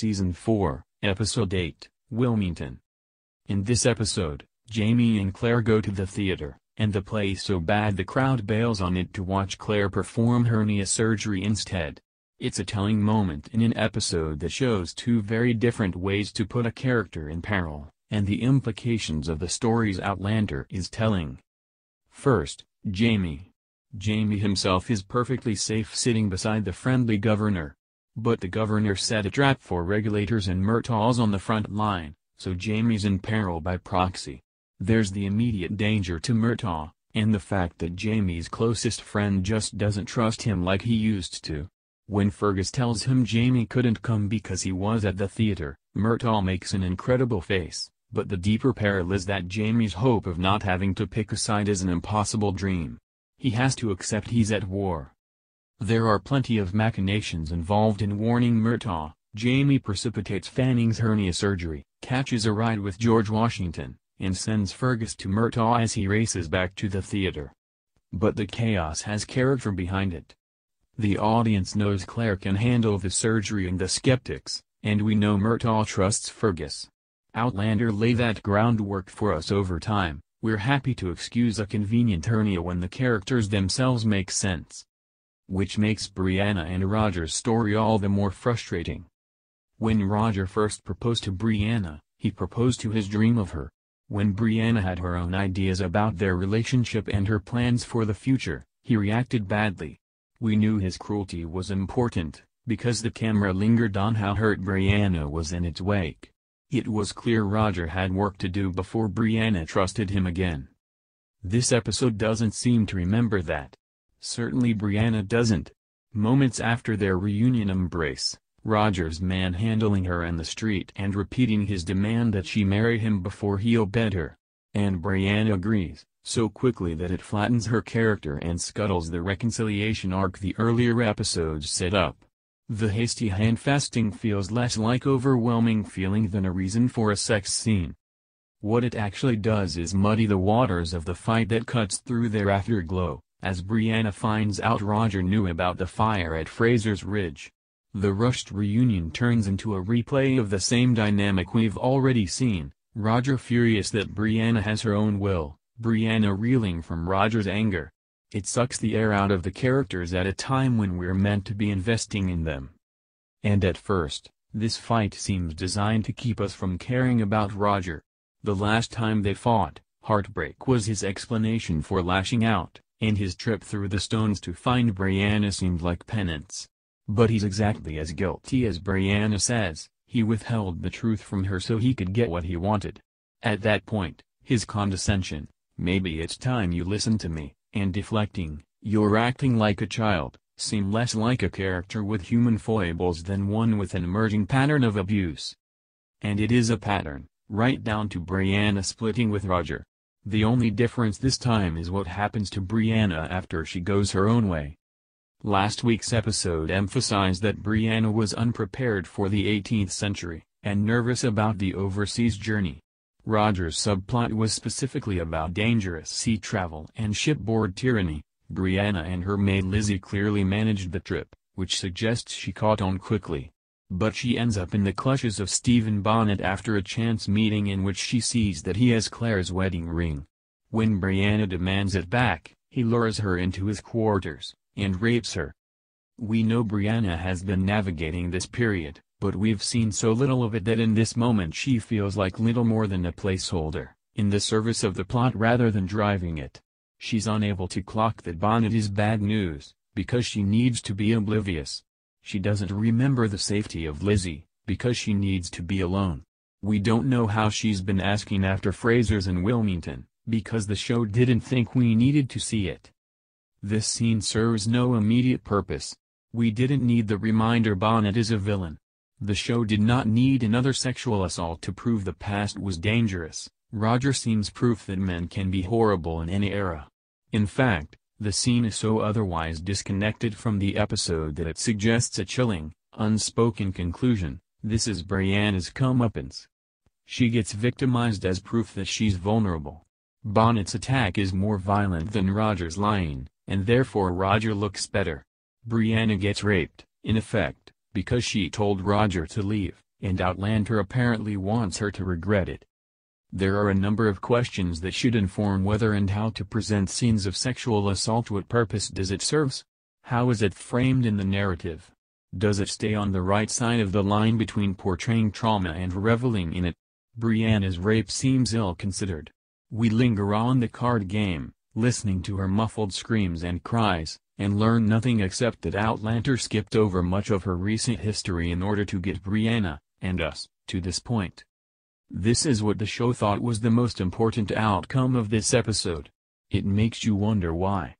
Season 4, Episode 8, Wilmington. In this episode, Jamie and Claire go to the theater, and the play is so bad the crowd bails on it to watch Claire perform hernia surgery instead. It's a telling moment in an episode that shows two very different ways to put a character in peril, and the implications of the stories Outlander is telling. First, Jamie himself is perfectly safe sitting beside the friendly governor. But the governor set a trap for regulators and Murtaugh's on the front line, so Jamie's in peril by proxy. There's the immediate danger to Murtaugh, and the fact that Jamie's closest friend just doesn't trust him like he used to. When Fergus tells him Jamie couldn't come because he was at the theater, Murtaugh makes an incredible face, but the deeper peril is that Jamie's hope of not having to pick a side is an impossible dream. He has to accept he's at war. There are plenty of machinations involved in warning Murtaugh. Jamie precipitates Fanning's hernia surgery, catches a ride with George Washington, and sends Fergus to Murtaugh as he races back to the theater. But the chaos has character behind it. The audience knows Claire can handle the surgery and the skeptics, and we know Murtaugh trusts Fergus. Outlander lay that groundwork for us over time. We're happy to excuse a convenient hernia when the characters themselves make sense. Which makes Brianna and Roger's story all the more frustrating. When Roger first proposed to Brianna, he proposed to his dream of her. When Brianna had her own ideas about their relationship and her plans for the future, he reacted badly. We knew his cruelty was important, because the camera lingered on how hurt Brianna was in its wake. It was clear Roger had work to do before Brianna trusted him again. This episode doesn't seem to remember that. Certainly Brianna doesn't. Moments after their reunion embrace, Roger's manhandling her in the street and repeating his demand that she marry him before he obeyed her. And Brianna agrees, so quickly that it flattens her character and scuttles the reconciliation arc the earlier episodes set up. The hasty handfasting feels less like overwhelming feeling than a reason for a sex scene. What it actually does is muddy the waters of the fight that cuts through their afterglow, as Brianna finds out Roger knew about the fire at Fraser's Ridge. The rushed reunion turns into a replay of the same dynamic we've already seen, Roger furious that Brianna has her own will, Brianna reeling from Roger's anger. It sucks the air out of the characters at a time when we're meant to be investing in them. And at first, this fight seems designed to keep us from caring about Roger. The last time they fought, heartbreak was his explanation for lashing out, and his trip through the stones to find Brianna seemed like penance. But he's exactly as guilty as Brianna says. He withheld the truth from her so he could get what he wanted. At that point, his condescension, "Maybe it's time you listen to me," and deflecting, "You're acting like a child," seem less like a character with human foibles than one with an emerging pattern of abuse. And it is a pattern, right down to Brianna splitting with Roger. The only difference this time is what happens to Brianna after she goes her own way. Last week's episode emphasized that Brianna was unprepared for the 18th century, and nervous about the overseas journey. Roger's subplot was specifically about dangerous sea travel and shipboard tyranny. Brianna and her maid Lizzie clearly managed the trip, which suggests she caught on quickly. But she ends up in the clutches of Stephen Bonnet after a chance meeting in which she sees that he has Claire's wedding ring. When Brianna demands it back, he lures her into his quarters, and rapes her. We know Brianna has been navigating this period, but we've seen so little of it that in this moment she feels like little more than a placeholder, in the service of the plot rather than driving it. She's unable to clock that Bonnet is bad news, because she needs to be oblivious. She doesn't remember the safety of Lizzie, because she needs to be alone. We don't know how she's been asking after Fraser's in Wilmington, because the show didn't think we needed to see it. This scene serves no immediate purpose. We didn't need the reminder Bonnet is a villain. The show did not need another sexual assault to prove the past was dangerous. Roger seems proof that men can be horrible in any era. In fact, the scene is so otherwise disconnected from the episode that it suggests a chilling, unspoken conclusion: this is Brianna's comeuppance. She gets victimized as proof that she's vulnerable. Bonnet's attack is more violent than Roger's lying, and therefore Roger looks better. Brianna gets raped, in effect, because she told Roger to leave, and Outlander apparently wants her to regret it. There are a number of questions that should inform whether and how to present scenes of sexual assault. What purpose does it serve? How is it framed in the narrative? Does it stay on the right side of the line between portraying trauma and reveling in it? Brianna's rape seems ill-considered. We linger on the card game, listening to her muffled screams and cries, and learn nothing except that Outlander skipped over much of her recent history in order to get Brianna, and us, to this point. This is what the show thought was the most important outcome of this episode. It makes you wonder why.